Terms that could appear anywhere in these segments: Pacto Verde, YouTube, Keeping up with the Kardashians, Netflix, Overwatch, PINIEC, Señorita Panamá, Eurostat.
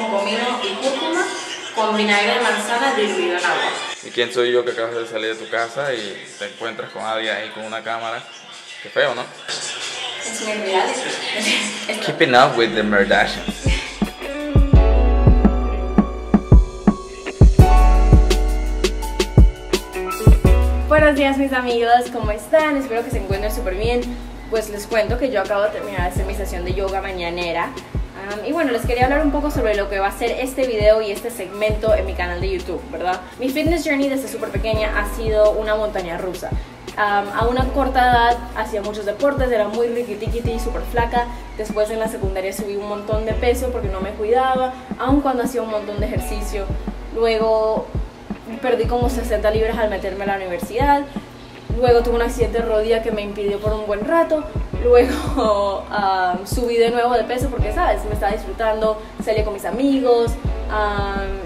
con comino y cúrcuma, con vinagre de manzana diluido en agua. ¿Y quién soy yo que acabas de salir de tu casa y te encuentras con alguien ahí con una cámara? Qué feo, ¿no? Es mi reality. Keeping up with the Kardashians. Buenos días, mis amigos, ¿cómo están? Espero que se encuentren súper bien. Pues les cuento que yo acabo de terminar de hacer mi sesión de yoga mañanera. Y bueno, les quería hablar un poco sobre lo que va a ser este video y este segmento en mi canal de YouTube, ¿verdad? Mi fitness journey desde súper pequeña ha sido una montaña rusa. A una corta edad hacía muchos deportes, era muy riquitiquiti y súper flaca. Después en la secundaria subí un montón de peso porque no me cuidaba, aun cuando hacía un montón de ejercicio. Luego perdí como 60 libras al meterme a la universidad. Luego tuve un accidente de rodilla que me impidió por un buen rato. Luego subí de nuevo de peso porque, ¿sabes? Me estaba disfrutando, salía con mis amigos,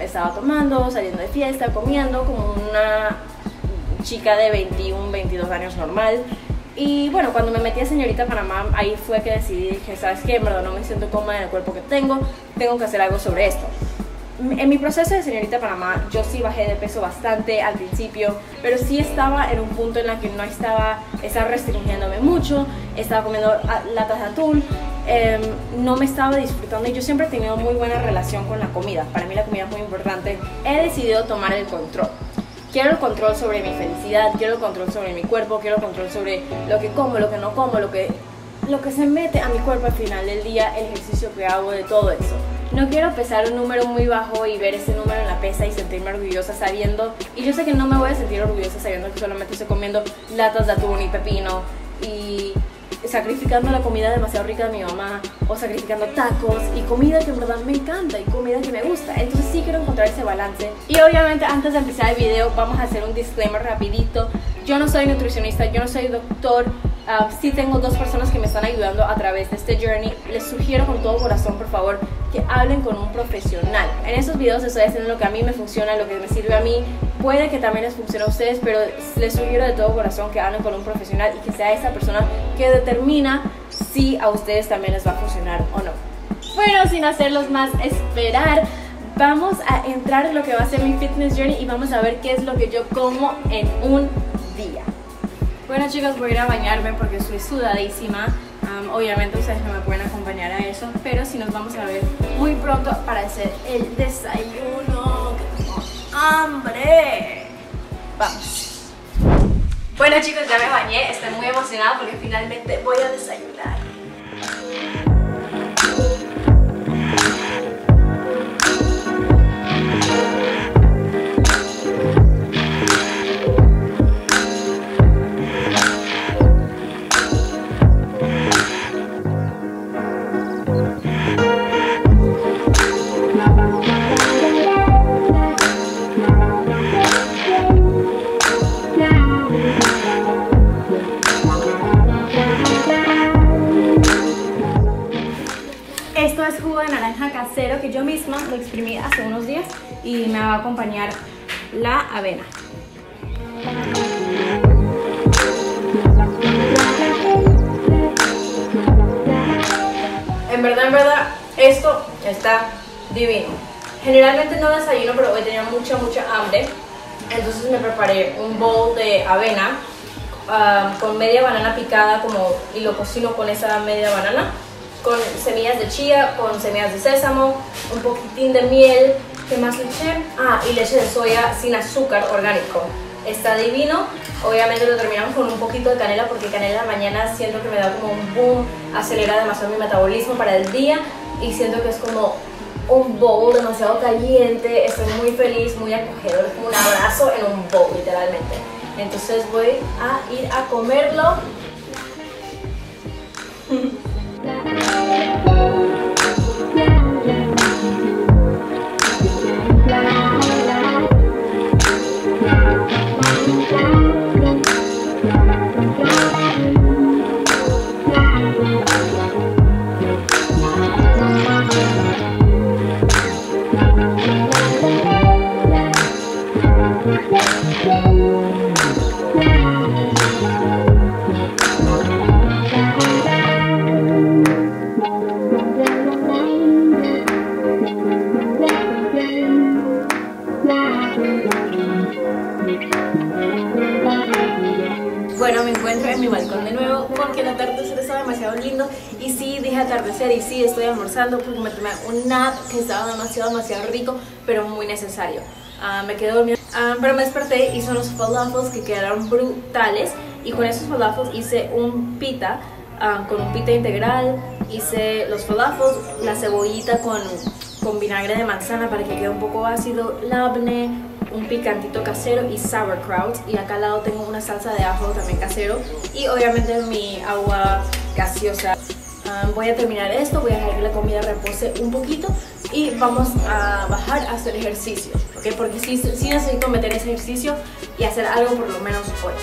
estaba tomando, saliendo de fiesta, comiendo como una chica de 21, 22 años normal. Y bueno, cuando me metí a Señorita Panamá, ahí fue que decidí, dije, ¿sabes qué? En verdad no me siento cómoda en el cuerpo que tengo, tengo que hacer algo sobre esto. En mi proceso de Señorita Panamá, yo sí bajé de peso bastante al principio, pero sí estaba en un punto en el que no estaba restringiéndome mucho, estaba comiendo latas de atún, no me estaba disfrutando, y yo siempre he tenido muy buena relación con la comida. Para mí la comida es muy importante. He decidido tomar el control. Quiero el control sobre mi felicidad, quiero el control sobre mi cuerpo, quiero el control sobre lo que como, lo que no como, lo que se mete a mi cuerpo al final del día, el ejercicio que hago, de todo eso. No quiero pesar un número muy bajo y ver ese número en la pesa y sentirme orgullosa sabiendo, y yo sé que no me voy a sentir orgullosa sabiendo que solamente estoy comiendo latas de atún y pepino y sacrificando la comida demasiado rica de mi mamá, o sacrificando tacos y comida que en verdad me encanta y comida que me gusta. Entonces sí quiero encontrar ese balance. Y obviamente antes de empezar el video vamos a hacer un disclaimer rapidito. Yo no soy nutricionista, yo no soy doctor. Sí tengo dos personas que me están ayudando a través de este journey. Les sugiero con todo corazón, por favor, que hablen con un profesional. En estos videos estoy haciendo lo que a mí me funciona, lo que me sirve a mí. Puede que también les funcione a ustedes, pero les sugiero de todo corazón que hablen con un profesional y que sea esa persona que determina si a ustedes también les va a funcionar o no. Bueno, sin hacerlos más esperar, vamos a entrar en lo que va a ser mi fitness journey y vamos a ver qué es lo que yo como en un día. Bueno, chicos, voy a ir a bañarme porque estoy sudadísima. Obviamente ustedes no me pueden acompañar a eso, pero sí nos vamos a ver muy pronto para hacer el desayuno. ¡Que tengo hambre! ¡Vamos! Bueno, chicos, ya me bañé. Estoy muy emocionada porque finalmente voy a desayunar. Que yo misma lo exprimí hace unos días y me va a acompañar la avena. En verdad, esto está divino. Generalmente no desayuno, pero hoy tenía mucha hambre. Entonces me preparé un bowl de avena con media banana picada y lo cocino con esa media banana, con semillas de chía, con semillas de sésamo, un poquitín de miel. ¿Qué más le eché? Y leche de soya sin azúcar, orgánico. Está divino. Obviamente lo terminamos con un poquito de canela porque canela en la mañana siento que me da como un boom, acelera demasiado mi metabolismo para el día y siento que es como un bowl demasiado caliente. Estoy muy feliz, muy acogedor, como un abrazo en un bowl, literalmente. Entonces voy a ir a comerlo. Bueno, me encuentro en mi balcón de nuevo porque el atardecer estaba demasiado lindo. Y sí, dije atardecer y sí, estoy almorzando porque me tomé un nap que estaba demasiado rico, pero muy necesario. Me quedé dormido, pero me desperté y son los falafels que quedaron brutales. Y con esos falafels hice un pita, con un pita integral. Hice los falafels, la cebollita con vinagre de manzana para que quede un poco ácido, labne, un picantito casero y sauerkraut. Y acá al lado tengo una salsa de ajo también casero y obviamente mi agua gaseosa. Voy a terminar esto, voy a dejar que la comida repose un poquito y vamos a bajar a hacer ejercicio, ¿ok? Porque sí necesito meter ese ejercicio y hacer algo por lo menos hoy.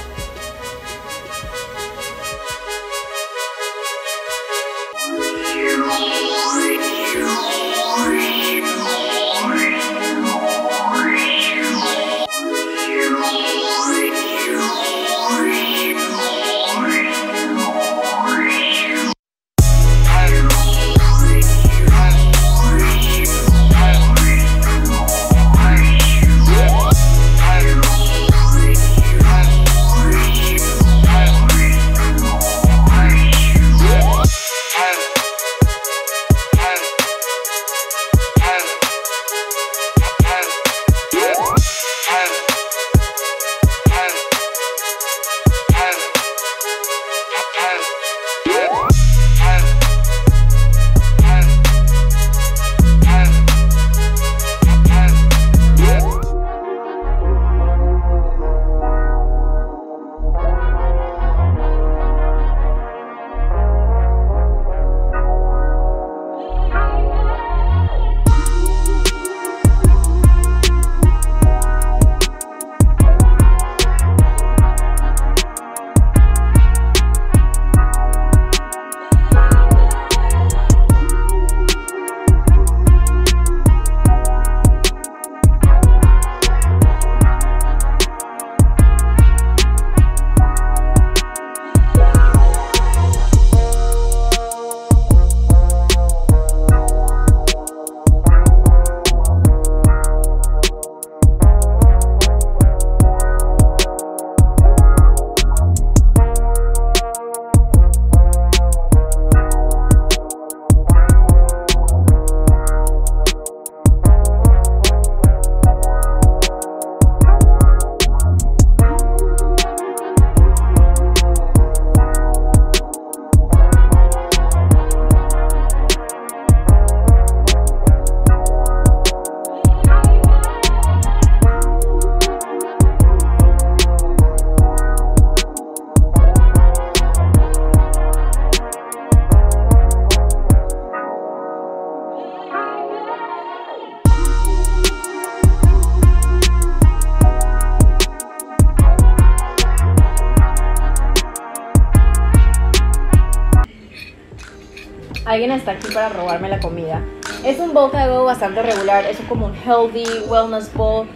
Alguien está aquí para robarme la comida. Es un bowl de huevo bastante regular. Es como un healthy wellness bowl.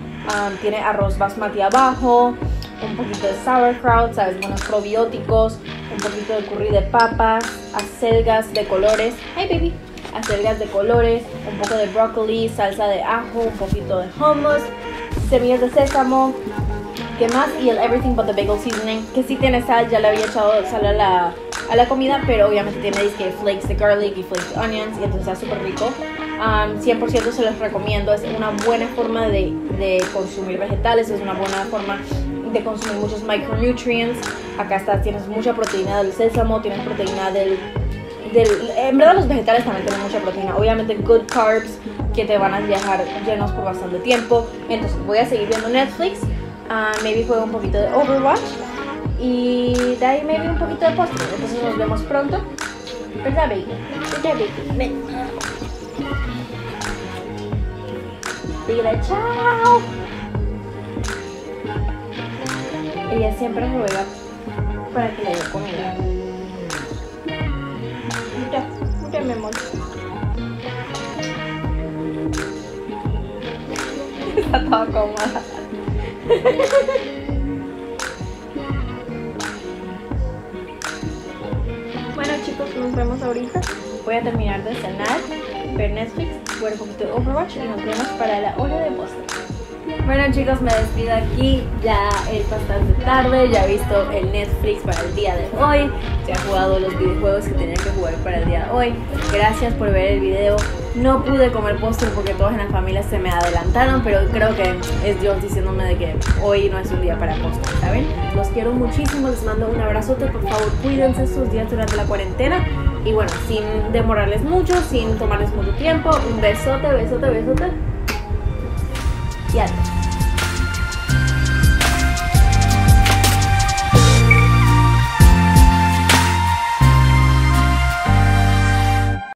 Tiene arroz basmati abajo, un poquito de sauerkraut, sabes, buenos probióticos, un poquito de curry de papas, acelgas de colores. Hey baby, acelgas de colores, un poco de brócoli, salsa de ajo, un poquito de hummus, semillas de sésamo, ¿qué más? Y el everything but the bagel seasoning, que sí tiene sal. Ya le había echado sal a la comida, pero obviamente tiene disque flakes de garlic y flakes de onions y entonces está súper rico. 100% se los recomiendo. Es una buena forma de consumir vegetales, es una buena forma de consumir muchos micronutrients. Acá está, tienes mucha proteína del sésamo, tienes proteína en verdad los vegetales también tienen mucha proteína. Obviamente good carbs que te van a dejar llenos por bastante tiempo. Entonces voy a seguir viendo Netflix, maybe juego un poquito de Overwatch y de ahí me vi un poquito de postre. Entonces nos vemos pronto, ¿verdad baby? ¿Verdad baby? Ven. Dile chao. Ella siempre ruega para que le dé comida. Mira, mira mi amor. Está toda cómoda. Nos vemos ahorita. Voy a terminar de cenar, ver Netflix, jugar un poquito de Overwatch y nos vemos para la hora de postre. Bueno, chicos, me despido aquí. Ya es bastante tarde, ya he visto el Netflix para el día de hoy, ya he jugado los videojuegos que tenía que jugar para el día de hoy. Gracias por ver el video. No pude comer postre porque todos en la familia se me adelantaron, pero creo que es Dios diciéndome de que hoy no es un día para postre, ¿saben? Los quiero muchísimo, les mando un abrazote, por favor cuídense sus días durante la cuarentena. Y bueno, sin demorarles mucho, sin tomarles mucho tiempo, un besote, besote, besote. Y adiós.